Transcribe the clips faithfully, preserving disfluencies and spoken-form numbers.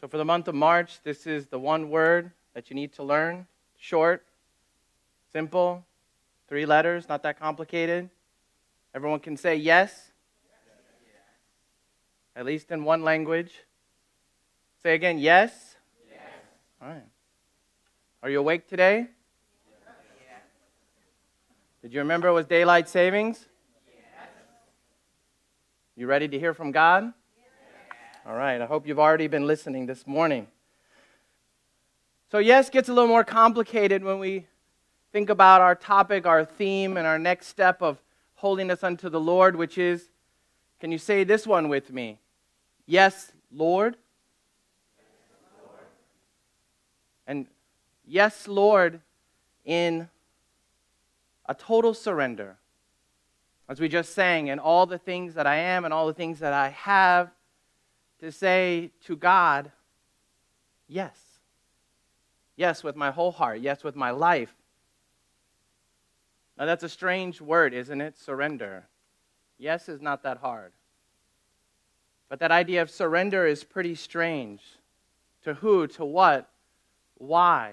So for the month of March, this is the one word that you need to learn. Short, simple, three letters, not that complicated. Everyone can say yes, at least in one language. Say again, yes? Yes. All right. Are you awake today? Yes. Did you remember it was daylight savings? Yes. You ready to hear from God? All right, I hope you've already been listening this morning. So yes gets a little more complicated when we think about our topic, our theme, and our next step of holiness unto the Lord, which is, can you say this one with me? Yes, Lord. Yes, Lord. And yes, Lord, in a total surrender. As we just sang, and all the things that I am and all the things that I have, to say to God, yes. Yes, with my whole heart. Yes, with my life. Now, that's a strange word, isn't it? Surrender. Yes is not that hard. But that idea of surrender is pretty strange. To who? To what? Why?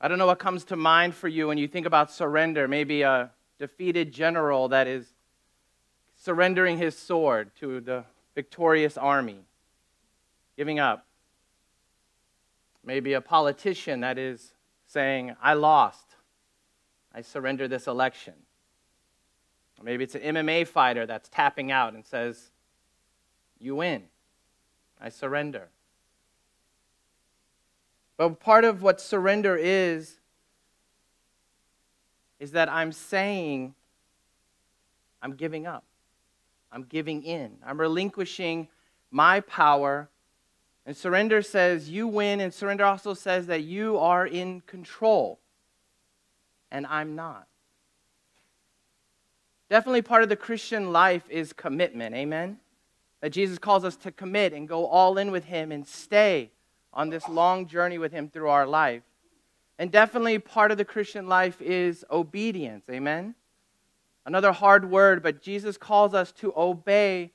I don't know what comes to mind for you when you think about surrender. Maybe a defeated general that is surrendering his sword to the victorious army, giving up. Maybe a politician that is saying, I lost, I surrender this election. Or maybe it's an M M A fighter that's tapping out and says, you win, I surrender. But part of what surrender is, is that I'm saying, I'm giving up. I'm giving in. I'm relinquishing my power. And surrender says you win, and surrender also says that you are in control, and I'm not. Definitely part of the Christian life is commitment, amen? That Jesus calls us to commit and go all in with him and stay on this long journey with him through our life. And definitely part of the Christian life is obedience, amen? Another hard word, but Jesus calls us to obey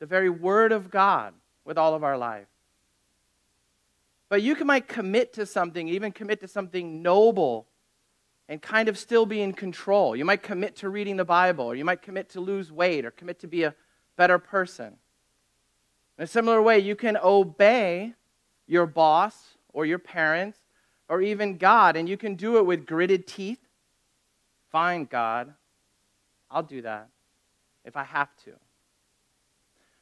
the very word of God with all of our life. But you can, might commit to something, even commit to something noble, and kind of still be in control. You might commit to reading the Bible, or you might commit to lose weight, or commit to be a better person. In a similar way, you can obey your boss, or your parents, or even God, and you can do it with gritted teeth. Fine, God. I'll do that if I have to.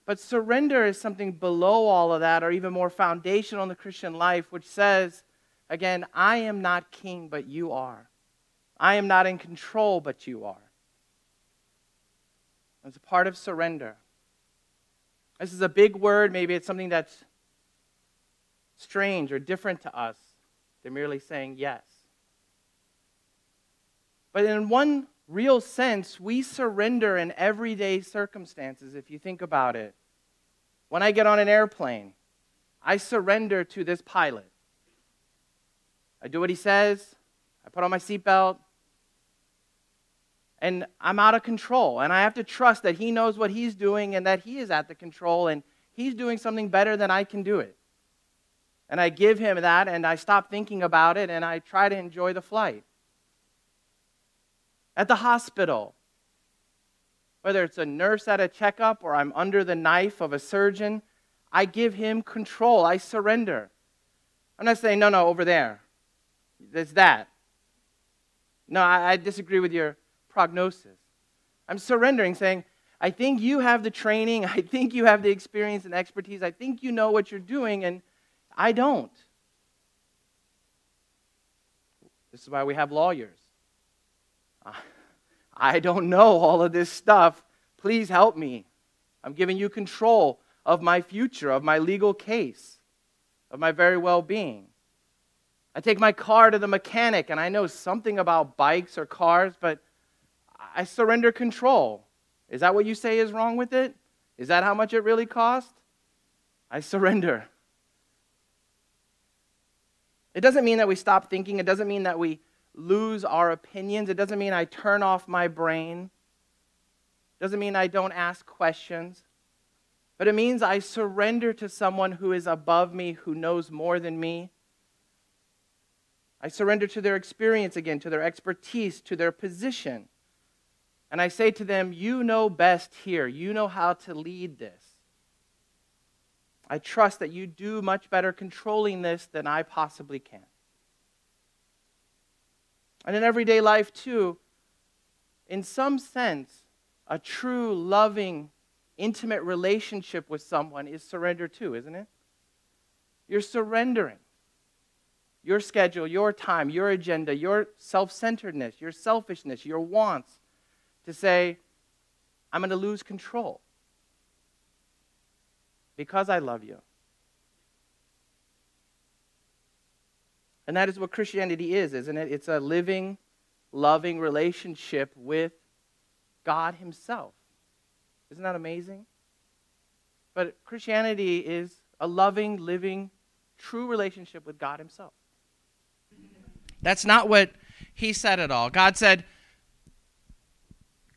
But surrender is something below all of that, or even more foundational in the Christian life, which says, again, I am not king, but you are. I am not in control, but you are. It's a part of surrender. This is a big word. Maybe it's something that's strange or different to us than merely saying yes. But in one real sense, we surrender in everyday circumstances, if you think about it. When I get on an airplane, I surrender to this pilot. I do what he says, I put on my seatbelt, and I'm out of control. And I have to trust that he knows what he's doing and that he is at the control, and he's doing something better than I can do it. And I give him that, and I stop thinking about it, and I try to enjoy the flight. At the hospital, whether it's a nurse at a checkup or I'm under the knife of a surgeon, I give him control. I surrender. I'm not saying, no, no, over there. There's that. No, I, I disagree with your prognosis. I'm surrendering, saying, I think you have the training. I think you have the experience and expertise. I think you know what you're doing, and I don't. This is why we have lawyers. I don't know all of this stuff. Please help me. I'm giving you control of my future, of my legal case, of my very well-being. I take my car to the mechanic, and I know something about bikes or cars, but I surrender control. Is that what you say is wrong with it? Is that how much it really cost? I surrender. It doesn't mean that we stop thinking. It doesn't mean that we lose our opinions. It doesn't mean I turn off my brain. It doesn't mean I don't ask questions. but it means I surrender to someone who is above me, who knows more than me. I surrender to their experience again, to their expertise, to their position. And I say to them, you know best here. You know how to lead this. I trust that you do much better controlling this than I possibly can. And in everyday life too, in some sense, a true, loving, intimate relationship with someone is surrender too, isn't it? You're surrendering your schedule, your time, your agenda, your self-centeredness, your selfishness, your wants, to say, I'm going to lose control because I love you. And that is what Christianity is, isn't it? It's a living, loving relationship with God himself. Isn't that amazing? But Christianity is a loving, living, true relationship with God himself. That's not what he said at all. God said,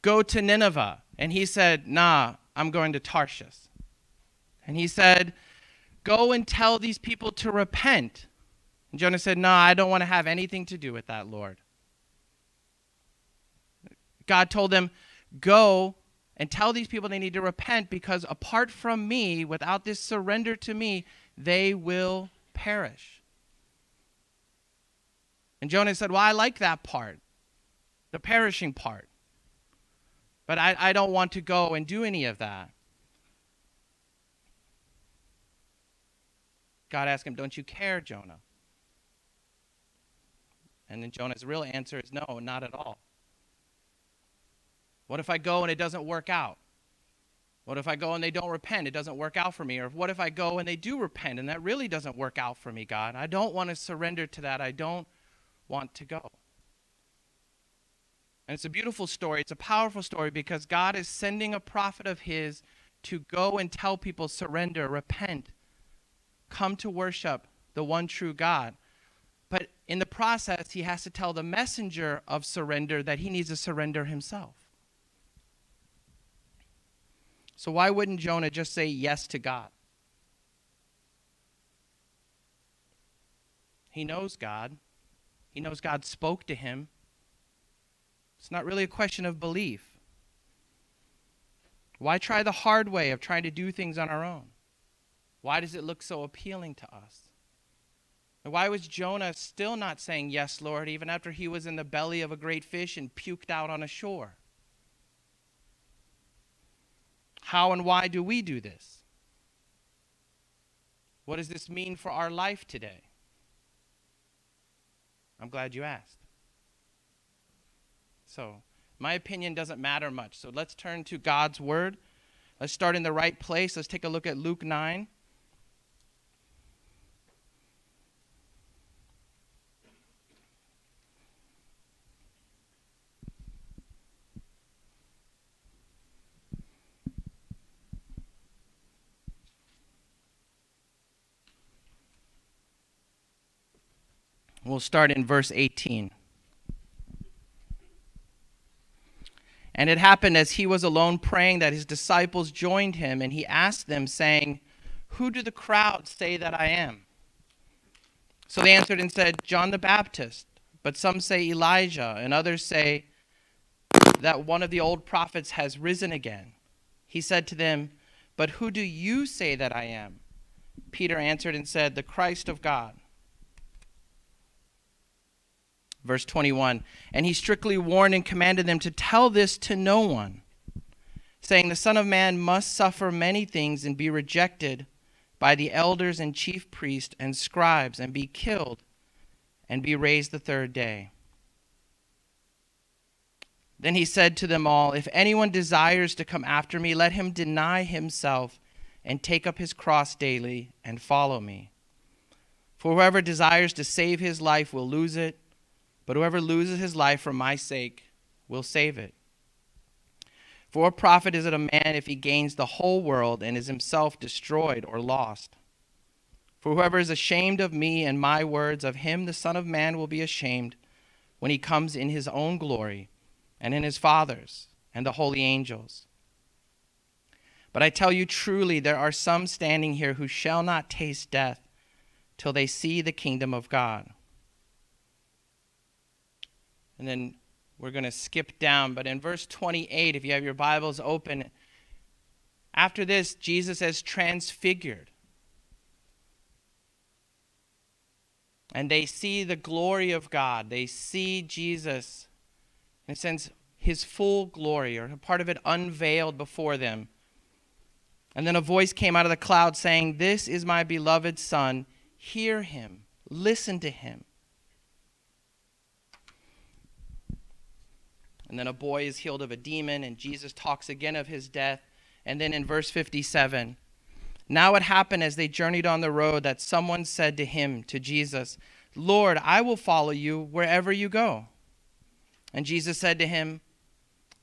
go to Nineveh. And he said, nah, I'm going to Tarshish. And he said, go and tell these people to repent. And Jonah said, nah, I don't want to have anything to do with that, Lord. God told him, go and tell these people they need to repent because apart from me, without this surrender to me, they will perish. And Jonah said, well, I like that part, the perishing part. But I, I don't want to go and do any of that. God asked him, don't you care, Jonah? And then Jonah's real answer is, no, not at all. What if I go and it doesn't work out? What if I go and they don't repent? It doesn't work out for me. Or what if I go and they do repent and that really doesn't work out for me, God? I don't want to surrender to that. I don't want to go. And it's a beautiful story. It's a powerful story because God is sending a prophet of his to go and tell people, surrender, repent, come to worship the one true God. But in the process, he has to tell the messenger of surrender that he needs to surrender himself. So why wouldn't Jonah just say yes to God? He knows God. He knows God spoke to him. It's not really a question of belief. Why try the hard way of trying to do things on our own? Why does it look so appealing to us? And why was Jonah still not saying, yes, Lord, even after he was in the belly of a great fish and puked out on a shore? How and why do we do this? What does this mean for our life today? I'm glad you asked. So my opinion doesn't matter much. So let's turn to God's word. Let's start in the right place. Let's take a look at Luke nine. We'll start in verse eighteen. And it happened as he was alone praying that his disciples joined him, and he asked them, saying, who do the crowd say that I am? So they answered and said, John the Baptist, but some say Elijah, and others say that one of the old prophets has risen again. He said to them, but who do you say that I am? Peter answered and said, the Christ of God. Verse twenty-one, and he strictly warned and commanded them to tell this to no one, saying, the Son of Man must suffer many things and be rejected by the elders and chief priests and scribes and be killed and be raised the third day. Then he said to them all, if anyone desires to come after me, let him deny himself and take up his cross daily and follow me. For whoever desires to save his life will lose it, but whoever loses his life for my sake will save it. For what profit is it a man if he gains the whole world and is himself destroyed or lost? For whoever is ashamed of me and my words, of him the Son of Man will be ashamed when he comes in his own glory and in his Father's and the holy angels. But I tell you truly, there are some standing here who shall not taste death till they see the kingdom of God." And then we're going to skip down. But in verse twenty-eight, if you have your Bibles open, after this, Jesus is transfigured. And they see the glory of God. They see Jesus, in a sense, his full glory, or a part of it unveiled before them. And then a voice came out of the cloud saying, "This is my beloved Son. Hear him. Listen to him." And then a boy is healed of a demon, and Jesus talks again of his death. And then in verse fifty-seven, "Now it happened as they journeyed on the road that someone said to him," to Jesus, "Lord, I will follow you wherever you go." And Jesus said to him,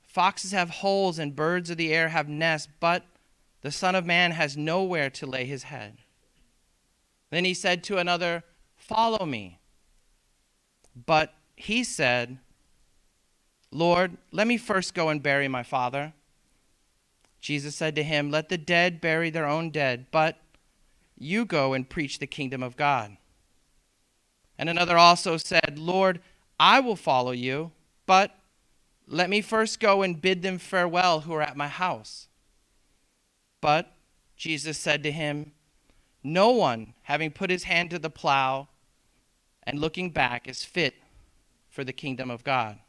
"Foxes have holes and birds of the air have nests, but the Son of Man has nowhere to lay his head." Then he said to another, "Follow me." But he said, "Lord, let me first go and bury my father." Jesus said to him, "Let the dead bury their own dead, but you go and preach the kingdom of God." And another also said, "Lord, I will follow you, but let me first go and bid them farewell who are at my house." But Jesus said to him, "No one, having put his hand to the plow and looking back, is fit for the kingdom of God."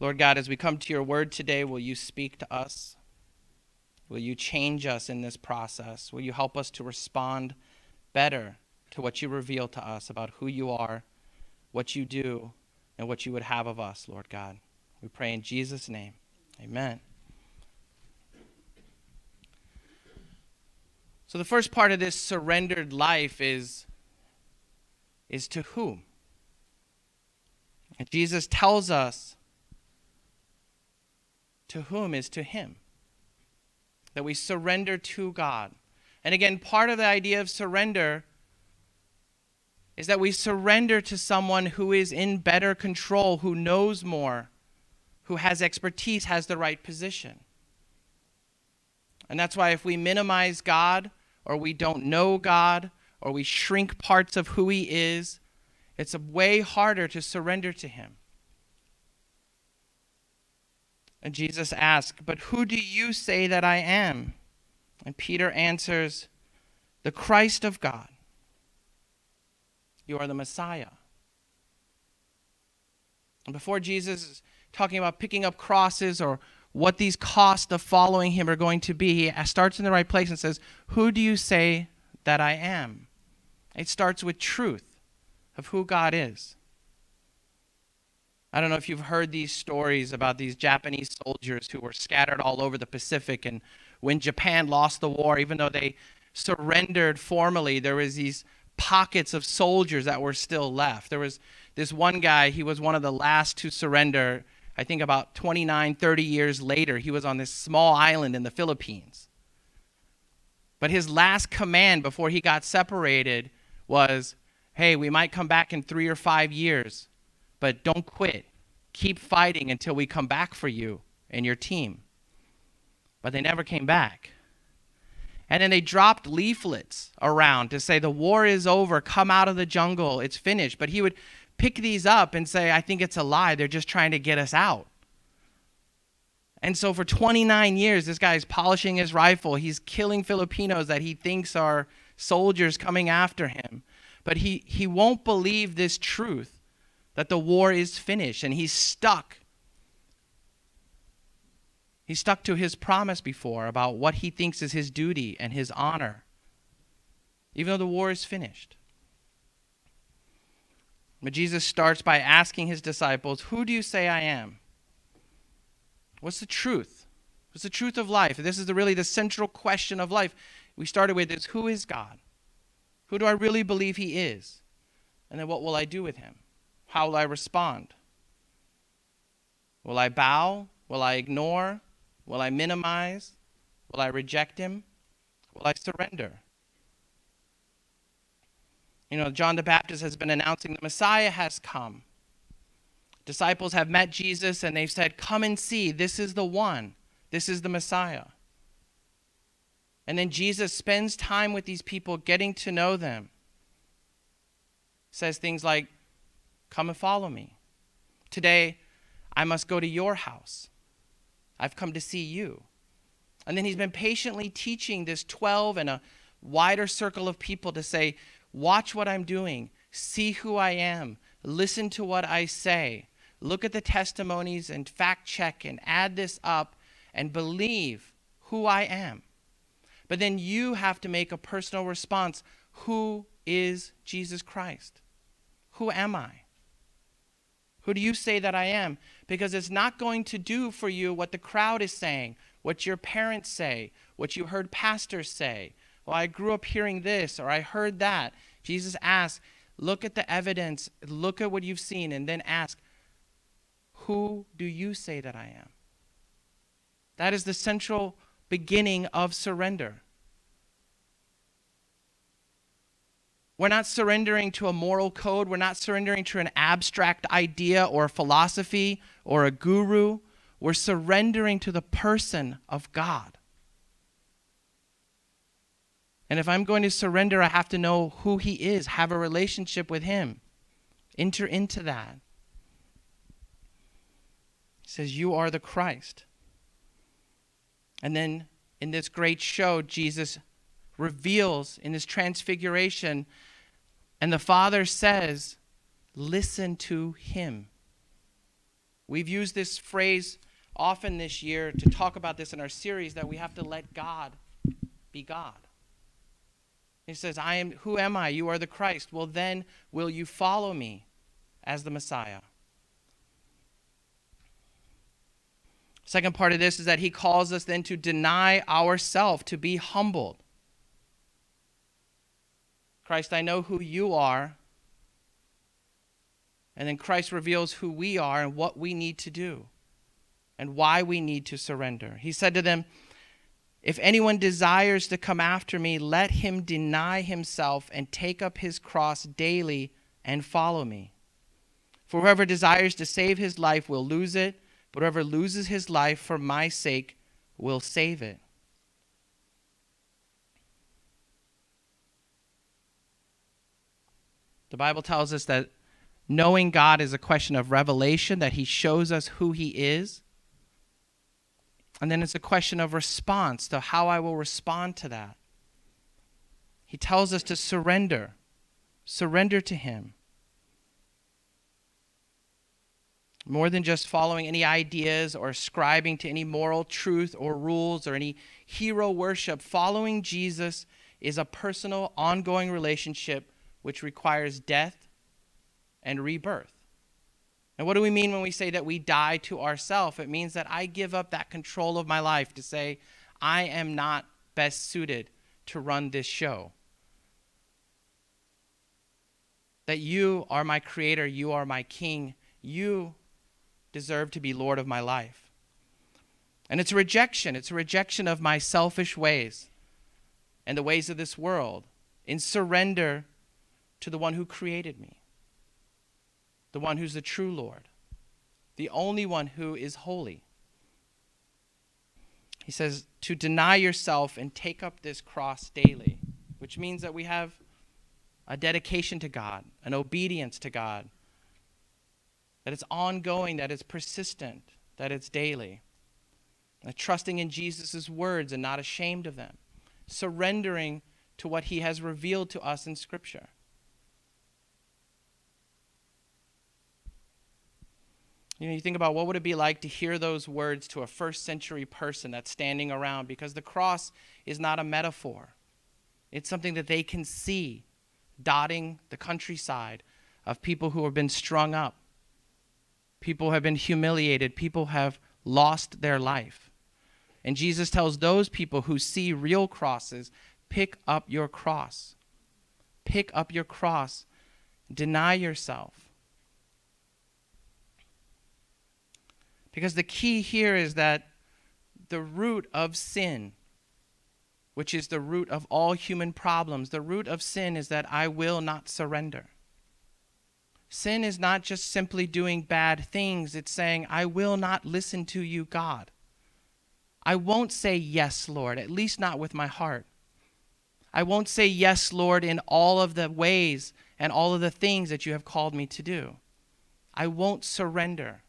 Lord God, as we come to your word today, will you speak to us? Will you change us in this process? Will you help us to respond better to what you reveal to us about who you are, what you do, and what you would have of us, Lord God? We pray in Jesus' name. Amen. So the first part of this surrendered life is, is to whom? And Jesus tells us to whom is to him, that we surrender to God. And again, part of the idea of surrender is that we surrender to someone who is in better control, who knows more, who has expertise, has the right position. And that's why if we minimize God, or we don't know God, or we shrink parts of who he is, it's way harder to surrender to him. And Jesus asked, "But who do you say that I am?" And Peter answers, "The Christ of God. You are the Messiah." And before Jesus is talking about picking up crosses or what these costs of following him are going to be, he starts in the right place and says, "Who do you say that I am?" It starts with truth of who God is. I don't know if you've heard these stories about these Japanese soldiers who were scattered all over the Pacific, and when Japan lost the war, even though they surrendered formally, there was these pockets of soldiers that were still left. There was this one guy, he was one of the last to surrender. I think about twenty-nine, thirty years later, he was on this small island in the Philippines. But his last command before he got separated was, "Hey, we might come back in three or five years. But don't quit. Keep fighting until we come back for you and your team." But they never came back. And then they dropped leaflets around to say, "The war is over. Come out of the jungle. It's finished." But he would pick these up and say, "I think it's a lie. They're just trying to get us out." And so for twenty-nine years, this guy is polishing his rifle. He's killing Filipinos that he thinks are soldiers coming after him. But he, he won't believe this truth, that the war is finished, and he's stuck. He's stuck to his promise before about what he thinks is his duty and his honor, even though the war is finished. But Jesus starts by asking his disciples, "Who do you say I am?" What's the truth? What's the truth of life? This is the, really the central question of life. We started with this: who is God? Who do I really believe he is? And then what will I do with him? How will I respond? Will I bow? Will I ignore? Will I minimize? Will I reject him? Will I surrender? You know, John the Baptist has been announcing the Messiah has come. Disciples have met Jesus and they've said, come and see, this is the one, this is the Messiah. And then Jesus spends time with these people, getting to know them. Says things like, come and follow me. Today, I must go to your house. I've come to see you. And then he's been patiently teaching this twelve and a wider circle of people to say, watch what I'm doing, see who I am, listen to what I say, look at the testimonies and fact check and add this up and believe who I am. But then you have to make a personal response. Who is Jesus Christ? Who am I? Who do you say that I am? Because it's not going to do for you what the crowd is saying, what your parents say, what you heard pastors say. Well, I grew up hearing this, or I heard that. Jesus asks, look at the evidence, look at what you've seen, and then ask, who do you say that I am? That is the central beginning of surrender. We're not surrendering to a moral code. We're not surrendering to an abstract idea or a philosophy or a guru. We're surrendering to the person of God. And if I'm going to surrender, I have to know who he is, have a relationship with him. Enter into that. He says, you are the Christ. And then in this great show, Jesus reveals in this transfiguration, and the Father says, listen to him. We've used this phrase often this year to talk about this in our series, that we have to let God be God. He says, I am, who am I? You are the Christ. Well, then will you follow me as the Messiah? Second part of this is that he calls us then to deny ourselves, to be humbled. Christ, I know who you are. And then Christ reveals who we are and what we need to do and why we need to surrender. He said to them, if anyone desires to come after me, let him deny himself and take up his cross daily and follow me. For whoever desires to save his life will lose it, but whoever loses his life for my sake will save it. The Bible tells us that knowing God is a question of revelation, that he shows us who he is. And then it's a question of response, to how I will respond to that. He tells us to surrender, surrender to him. More than just following any ideas or ascribing to any moral truth or rules or any hero worship, following Jesus is a personal, ongoing relationship which requires death and rebirth. And what do we mean when we say that we die to ourselves? It means that I give up that control of my life to say, I am not best suited to run this show. That you are my creator, you are my king, you deserve to be Lord of my life. And it's a rejection, it's a rejection of my selfish ways and the ways of this world in surrender to the one who created me. The one who's the true Lord, the only one who is holy. He says to deny yourself and take up this cross daily, which means that we have a dedication to God, an obedience to God, that it's ongoing, that it's persistent, that it's daily, that trusting in Jesus' words and not ashamed of them, surrendering to what he has revealed to us in Scripture. You know, you think about what would it be like to hear those words to a first century person that's standing around, because the cross is not a metaphor. It's something that they can see dotting the countryside of people who have been strung up. People have been humiliated. People have lost their life. And Jesus tells those people who see real crosses, pick up your cross. Pick up your cross. Deny yourself. Because the key here is that the root of sin, which is the root of all human problems, the root of sin is that I will not surrender. Sin is not just simply doing bad things. It's saying, I will not listen to you, God. I won't say yes, Lord, at least not with my heart. I won't say yes, Lord, in all of the ways and all of the things that you have called me to do. I won't surrender.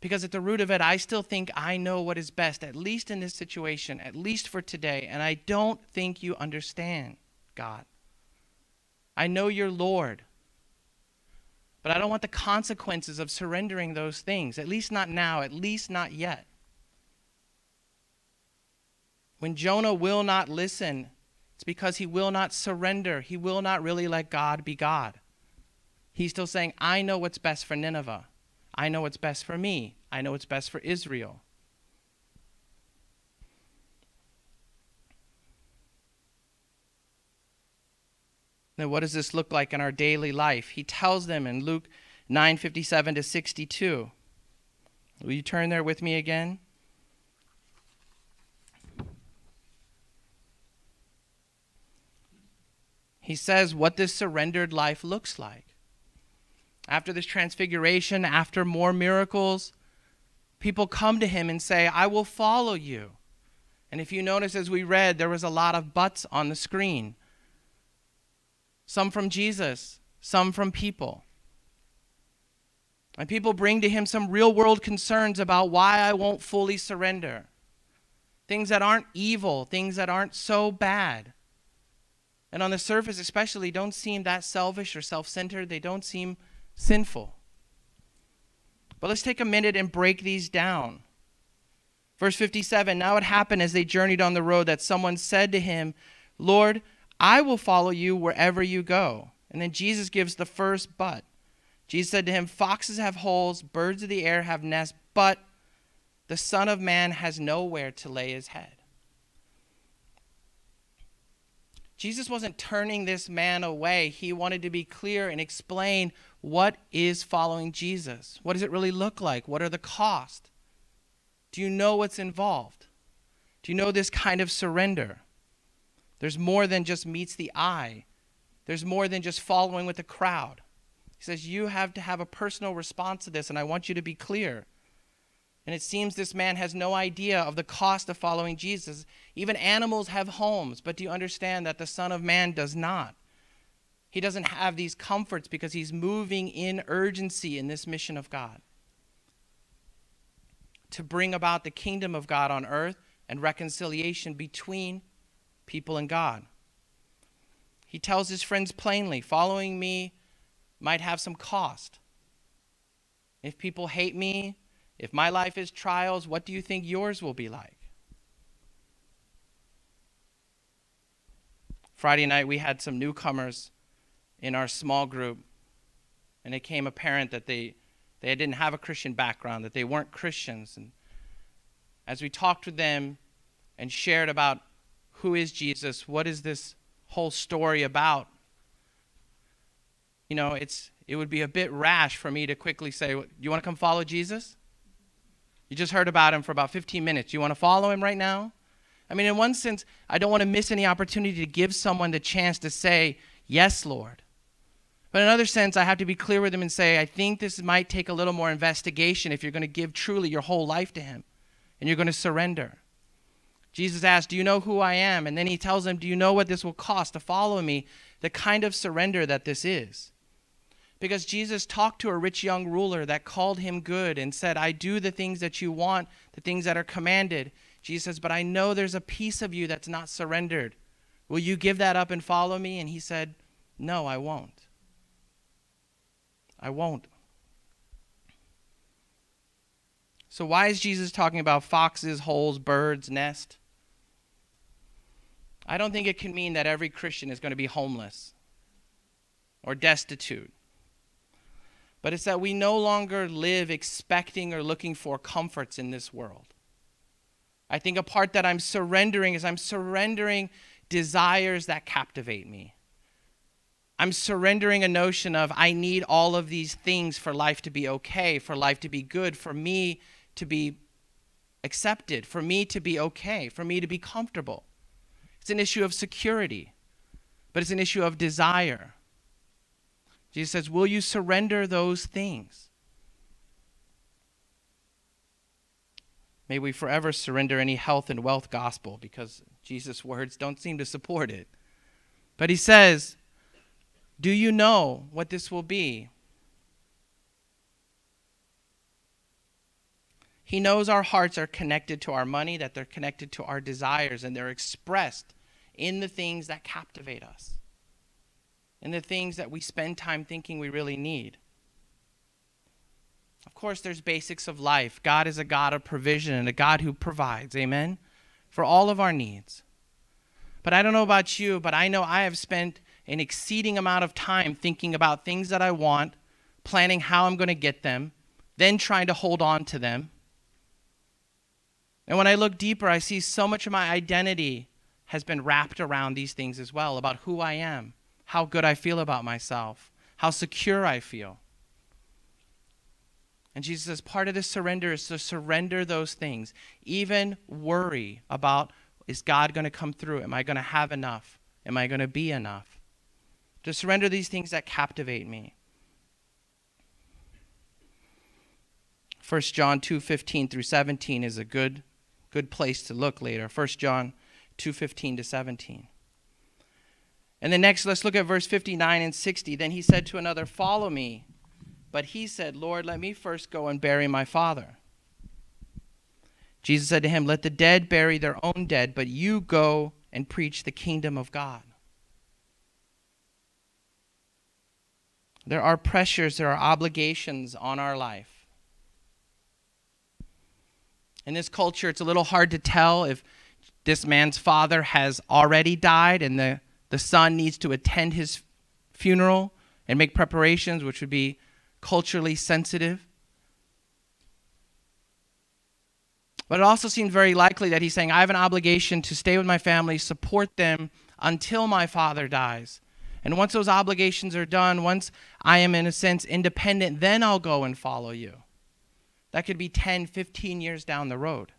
Because at the root of it, I still think I know what is best, at least in this situation, at least for today. And I don't think you understand, God. I know you're Lord, but I don't want the consequences of surrendering those things, at least not now, at least not yet. When Jonah will not listen, it's because he will not surrender. He will not really let God be God. He's still saying, I know what's best for Nineveh. I know what's best for me. I know what's best for Israel. Now, what does this look like in our daily life? He tells them in Luke nine fifty-seven to sixty-two. Will you turn there with me again? He says what this surrendered life looks like. After this transfiguration, after more miracles, people come to him and say, I will follow you. And if you notice, as we read, there was a lot of buts on the screen. Some from Jesus, some from people. And people bring to him some real-world concerns about why I won't fully surrender. Things that aren't evil, things that aren't so bad. And on the surface especially, don't seem that selfish or self-centered. They don't seem sinful. But let's take a minute and break these down. Verse fifty-seven, now it happened as they journeyed on the road that someone said to him, Lord, I will follow you wherever you go. And then Jesus gives the first but. Jesus said to him, foxes have holes, birds of the air have nests, but the Son of Man has nowhere to lay his head. Jesus wasn't turning this man away. He wanted to be clear and explain what is following Jesus. What does it really look like? What are the costs? Do you know what's involved? Do you know this kind of surrender? There's more than just meets the eye. There's more than just following with the crowd. He says, you have to have a personal response to this, and I want you to be clear. And it seems this man has no idea of the cost of following Jesus. Even animals have homes, but do you understand that the Son of Man does not? He doesn't have these comforts because he's moving in urgency in this mission of God to bring about the kingdom of God on earth and reconciliation between people and God. He tells his friends plainly, following me might have some cost. If people hate me, if my life is trials, what do you think yours will be like? Friday night, we had some newcomers in our small group, and it came apparent that they, they didn't have a Christian background, that they weren't Christians. And as we talked with them and shared about who is Jesus, what is this whole story about, you know, it's, it would be a bit rash for me to quickly say, do you want to come follow Jesus? You just heard about him for about fifteen minutes. You want to follow him right now? I mean, in one sense, I don't want to miss any opportunity to give someone the chance to say, yes, Lord. But in another sense, I have to be clear with him and say, I think this might take a little more investigation if you're going to give truly your whole life to him and you're going to surrender. Jesus asked, do you know who I am? And then he tells him, do you know what this will cost to follow me? The kind of surrender that this is. Because Jesus talked to a rich young ruler that called him good and said, I do the things that you want, the things that are commanded. Jesus says, but I know there's a piece of you that's not surrendered. Will you give that up and follow me? And he said, no, I won't. I won't. So why is Jesus talking about foxes, holes, birds, nest? I don't think it can mean that every Christian is going to be homeless or destitute. But it's that we no longer live expecting or looking for comforts in this world. I think a part that I'm surrendering is I'm surrendering desires that captivate me. I'm surrendering a notion of I need all of these things for life to be okay, for life to be good, for me to be accepted, for me to be okay, for me to be comfortable. It's an issue of security, but it's an issue of desire. Jesus says, will you surrender those things? May we forever surrender any health and wealth gospel, because Jesus' words don't seem to support it. But he says, do you know what this will be? He knows our hearts are connected to our money, that they're connected to our desires, and they're expressed in the things that captivate us, in the things that we spend time thinking we really need. Of course, there's basics of life. God is a God of provision and a God who provides, amen, for all of our needs. But I don't know about you, but I know I have spent an exceeding amount of time thinking about things that I want, planning how I'm going to get them, then trying to hold on to them. And when I look deeper, I see so much of my identity has been wrapped around these things as well, about who I am, how good I feel about myself, how secure I feel. And Jesus says part of this surrender is to surrender those things, even worry about, is God going to come through? Am I going to have enough? Am I going to be enough? To surrender these things that captivate me. First John two fifteen through seventeen is a good good place to look later. First John two fifteen to seventeen. And then next, let's look at verse fifty-nine and sixty. Then he said to another, follow me. But he said, Lord, let me first go and bury my father. Jesus said to him, let the dead bury their own dead, but you go and preach the kingdom of God. There are pressures, there are obligations on our life. In this culture, it's a little hard to tell if this man's father has already died and the, the son needs to attend his funeral and make preparations, which would be culturally sensitive. But it also seems very likely that he's saying, I have an obligation to stay with my family, support them until my father dies. And once those obligations are done, once I am, in a sense, independent, then I'll go and follow you. That could be ten, fifteen years down the road.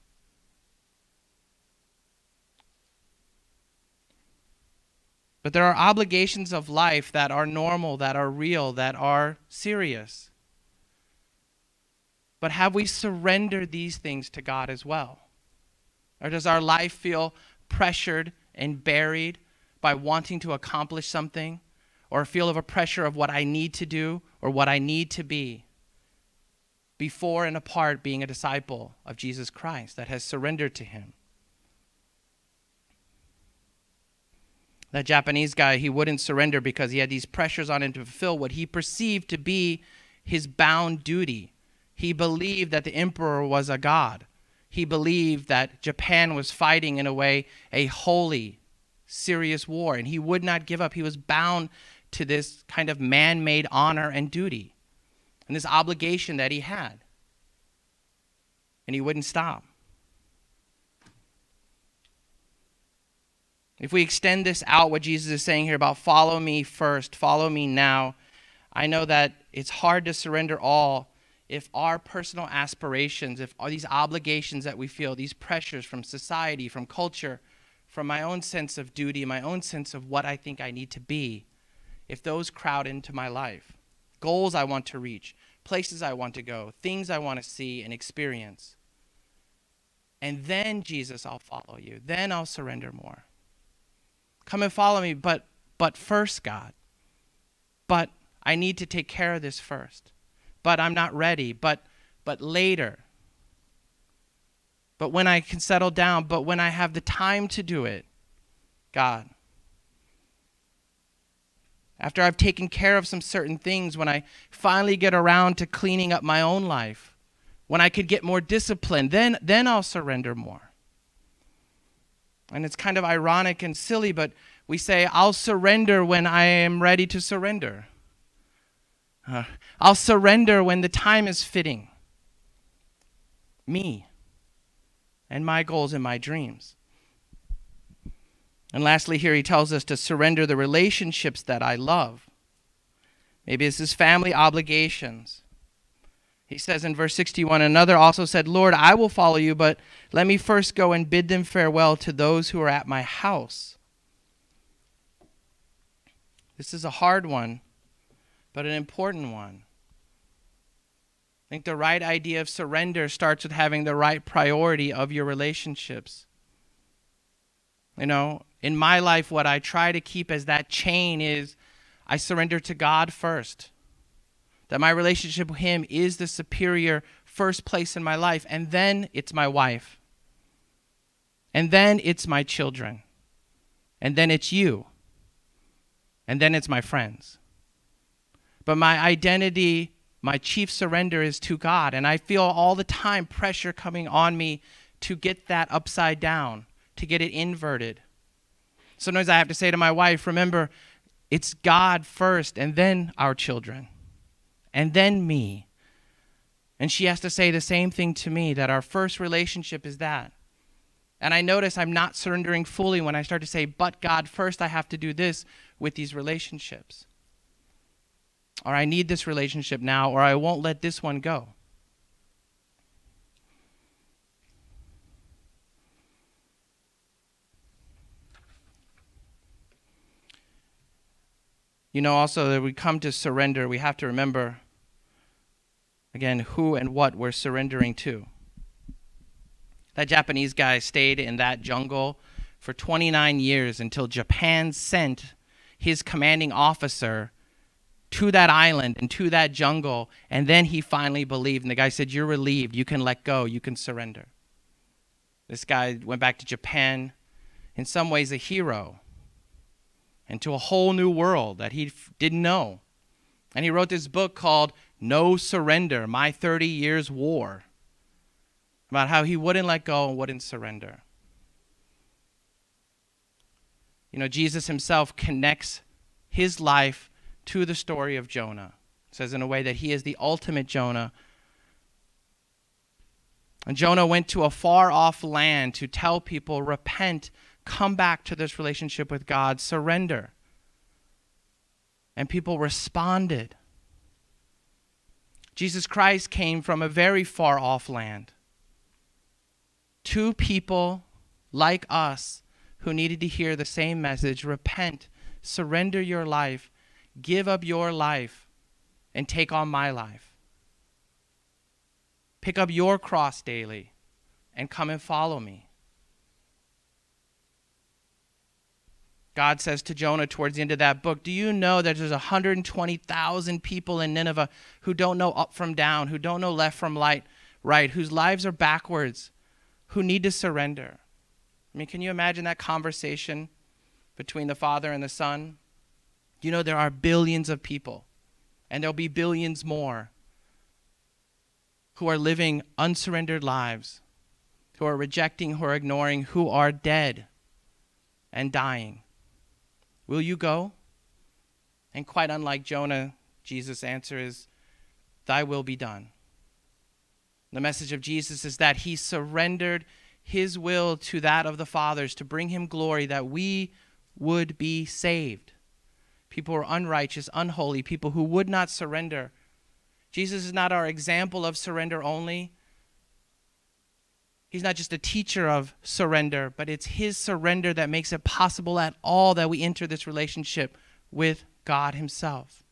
But there are obligations of life that are normal, that are real, that are serious. But have we surrendered these things to God as well? Or does our life feel pressured and buried by wanting to accomplish something, or feel of a pressure of what I need to do or what I need to be? Before and apart being a disciple of Jesus Christ that has surrendered to him. That Japanese guy, he wouldn't surrender because he had these pressures on him to fulfill what he perceived to be his bound duty. He believed that the emperor was a god. He believed that Japan was fighting, in a way, a holy, serious war, and he would not give up. He was bound to this kind of man-made honor and duty. And this obligation that he had. And he wouldn't stop. If we extend this out, what Jesus is saying here about follow me first, follow me now, I know that it's hard to surrender all if our personal aspirations, if all these obligations that we feel, these pressures from society, from culture, from my own sense of duty, my own sense of what I think I need to be, if those crowd into my life. Goals I want to reach, places I want to go, things I want to see and experience. And then, Jesus, I'll follow you. Then I'll surrender more. Come and follow me, but, but first, God. But I need to take care of this first. But I'm not ready. But, but later. But when I can settle down. But when I have the time to do it, God. After I've taken care of some certain things, when I finally get around to cleaning up my own life, when I could get more disciplined, then, then I'll surrender more. And it's kind of ironic and silly, but we say, I'll surrender when I am ready to surrender. Uh, I'll surrender when the time is fitting. Me and my goals and my dreams. And lastly, here he tells us to surrender the relationships that I love. Maybe this is family obligations. He says in verse sixty-one, another also said, Lord, I will follow you, but let me first go and bid them farewell to those who are at my house. This is a hard one, but an important one. I think the right idea of surrender starts with having the right priority of your relationships. You know, in my life, what I try to keep as that chain is I surrender to God first. That my relationship with him is the superior first place in my life. And then it's my wife. And then it's my children. And then it's you. And then it's my friends. But my identity, my chief surrender is to God. And I feel all the time pressure coming on me to get that upside down, to get it inverted. Sometimes I have to say to my wife, remember, it's God first and then our children. And then me. And she has to say the same thing to me, that our first relationship is that. And I notice I'm not surrendering fully when I start to say, but God, first I have to do this with these relationships. Or I need this relationship now, or I won't let this one go. You know, also that we come to surrender, we have to remember again, who and what we're surrendering to. That Japanese guy stayed in that jungle for twenty-nine years until Japan sent his commanding officer to that island and to that jungle, and then he finally believed. And the guy said, you're relieved. You can let go. You can surrender. This guy went back to Japan, in some ways a hero, and to a whole new world that he didn't know. And he wrote this book called No Surrender, My thirty years War, about how he wouldn't let go and wouldn't surrender. You know, Jesus himself connects his life to the story of Jonah. It says in a way that he is the ultimate Jonah. And Jonah went to a far-off land to tell people, repent, come back to this relationship with God, surrender. And people responded. Jesus Christ came from a very far-off land. Two people like us who needed to hear the same message, repent, surrender your life, give up your life, and take on my life. Pick up your cross daily and come and follow me. God says to Jonah towards the end of that book, do you know that there's one hundred twenty thousand people in Nineveh who don't know up from down, who don't know left from light, right, whose lives are backwards, who need to surrender? I mean, can you imagine that conversation between the Father and the Son? You know, there are billions of people, and there'll be billions more who are living unsurrendered lives, who are rejecting, who are ignoring, who are dead and dying. Will you go? And quite unlike Jonah, Jesus' answer is, thy will be done. The message of Jesus is that he surrendered his will to that of the Father's to bring him glory, that we would be saved. People who are unrighteous, unholy, people who would not surrender. Jesus is not our example of surrender only. He's not just a teacher of surrender, but it's his surrender that makes it possible at all that we enter this relationship with God himself.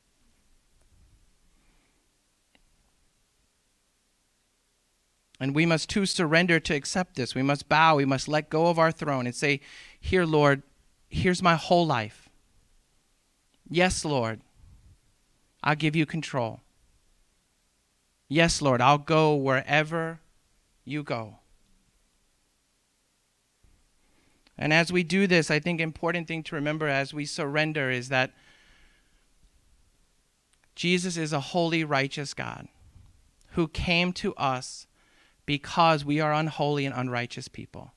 And we must too surrender to accept this. We must bow, we must let go of our throne and say, here, Lord, here's my whole life. Yes, Lord, I'll give you control. Yes, Lord, I'll go wherever you go. And as we do this, I think an important thing to remember as we surrender is that Jesus is a holy, righteous God who came to us because we are unholy and unrighteous people.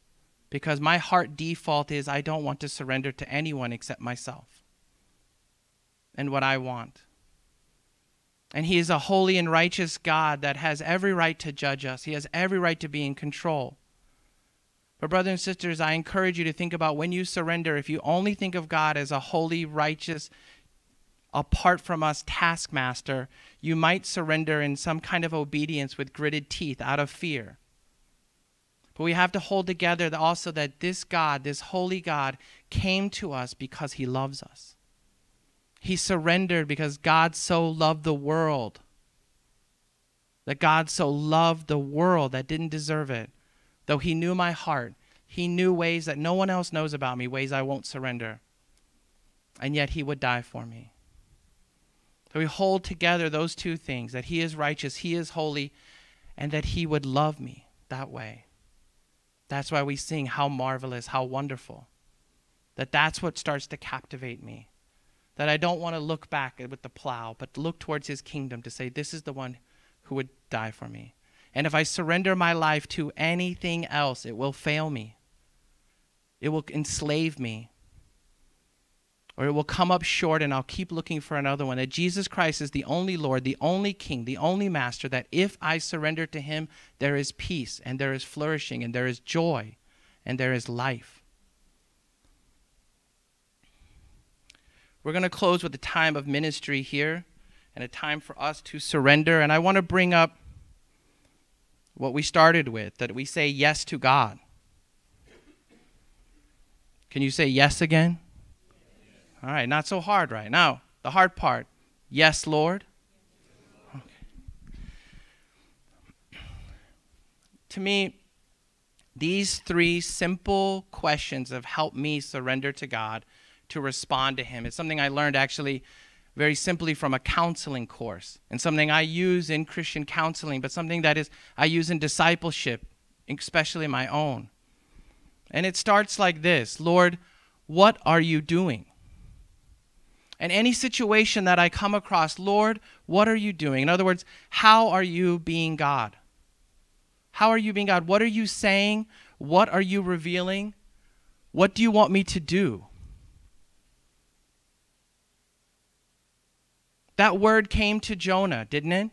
Because my heart default is I don't want to surrender to anyone except myself and what I want. And he is a holy and righteous God that has every right to judge us. He has every right to be in control. But brothers and sisters, I encourage you to think about when you surrender, if you only think of God as a holy, righteous, apart from us taskmaster, you might surrender in some kind of obedience with gritted teeth out of fear. But we have to hold together also that this God, this holy God, came to us because he loves us. He surrendered because God so loved the world. That God so loved the world that didn't deserve it. Though he knew my heart, he knew ways that no one else knows about me, ways I won't surrender. And yet he would die for me. So we hold together those two things, that he is righteous, he is holy, and that he would love me that way. That's why we sing, how marvelous, how wonderful. That that's what starts to captivate me. That I don't want to look back with the plow, but look towards his kingdom to say, this is the one who would die for me. And if I surrender my life to anything else, it will fail me. It will enslave me. Or it will come up short and I'll keep looking for another one. That Jesus Christ is the only Lord, the only King, the only Master, that if I surrender to him, there is peace and there is flourishing and there is joy and there is life. We're going to close with a time of ministry here and a time for us to surrender. And I want to bring up what we started with, that we say yes to God. Can you say yes again? All right, not so hard right now. The hard part. Yes, Lord. Okay. To me, these three simple questions have helped me surrender to God, to respond to him. It's something I learned actually very simply from a counseling course, and something I use in Christian counseling, but something that is I use in discipleship, especially my own. And it starts like this. Lord, what are you doing? And any situation that I come across, Lord, what are you doing? In other words, how are you being God? How are you being God? What are you saying? What are you revealing? What do you want me to do? That word came to Jonah, didn't it?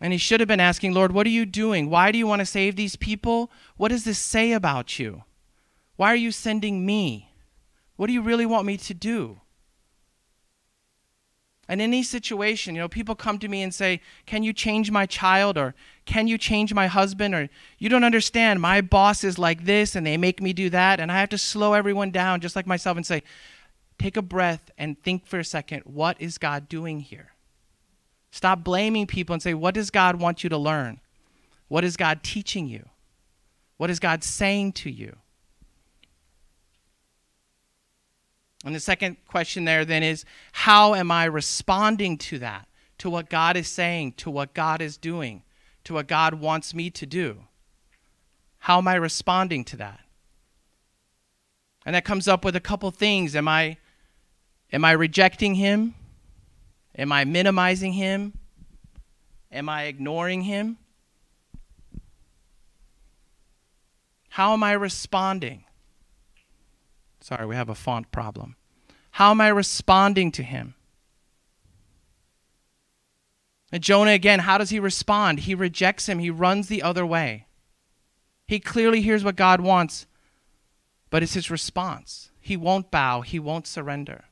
And he should have been asking, Lord, what are you doing? Why do you want to save these people? What does this say about you? Why are you sending me? What do you really want me to do? And in any situation, you know, people come to me and say, can you change my child? Or can you change my husband? Or you don't understand, my boss is like this and they make me do that. And I have to slow everyone down, just like myself, and say, take a breath and think for a second, what is God doing here? Stop blaming people and say, what does God want you to learn? What is God teaching you? What is God saying to you? And the second question there then is, how am I responding to that, to what God is saying, to what God is doing, to what God wants me to do? How am I responding to that? And that comes up with a couple things. Am I, am I rejecting him? Am I minimizing him? Am I ignoring him? How am I responding? Sorry, we have a font problem. How am I responding to him? And Jonah, again, how does he respond? He rejects him. He runs the other way. He clearly hears what God wants, but it's his response. He won't bow. He won't surrender.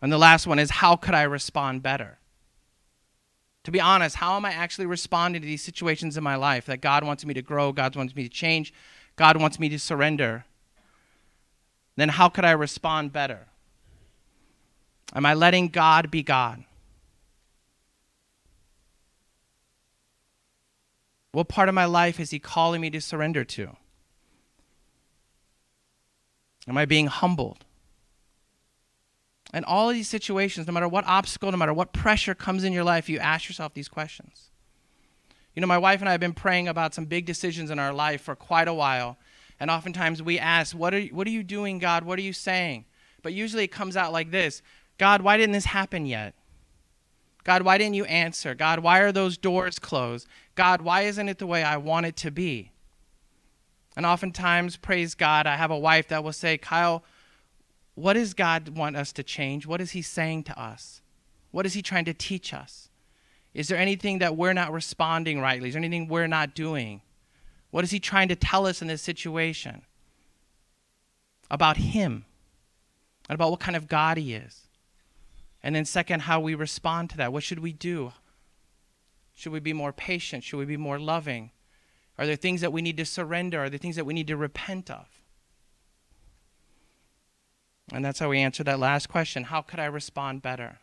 And the last one is, how could I respond better? To be honest, how am I actually responding to these situations in my life that God wants me to grow, God wants me to change, God wants me to surrender? Then how could I respond better? Am I letting God be God? What part of my life is he calling me to surrender to? Am I being humbled? And all of these situations, no matter what obstacle, no matter what pressure comes in your life, you ask yourself these questions. You know, my wife and I have been praying about some big decisions in our life for quite a while. And oftentimes we ask, what are, what are you doing, God? What are you saying? But usually it comes out like this. God, why didn't this happen yet? God, why didn't you answer? God, why are those doors closed? God, why isn't it the way I want it to be? And oftentimes, praise God, I have a wife that will say, Kyle, what does God want us to change? What is he saying to us? What is he trying to teach us? Is there anything that we're not responding rightly? Is there anything we're not doing? What is he trying to tell us in this situation? About him and about what kind of God he is. And then second, how we respond to that. What should we do? Should we be more patient? Should we be more loving? Are there things that we need to surrender? Are there things that we need to repent of? And that's how we answer that last question. How could I respond better?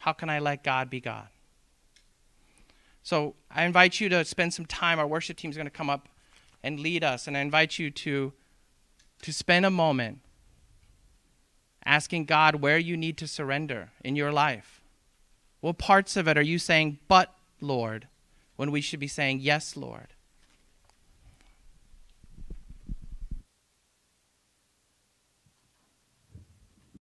How can I let God be God? So I invite you to spend some time. Our worship team is going to come up and lead us. And I invite you to, to spend a moment asking God where you need to surrender in your life. What parts of it are you saying, but Lord, when we should be saying, yes, Lord?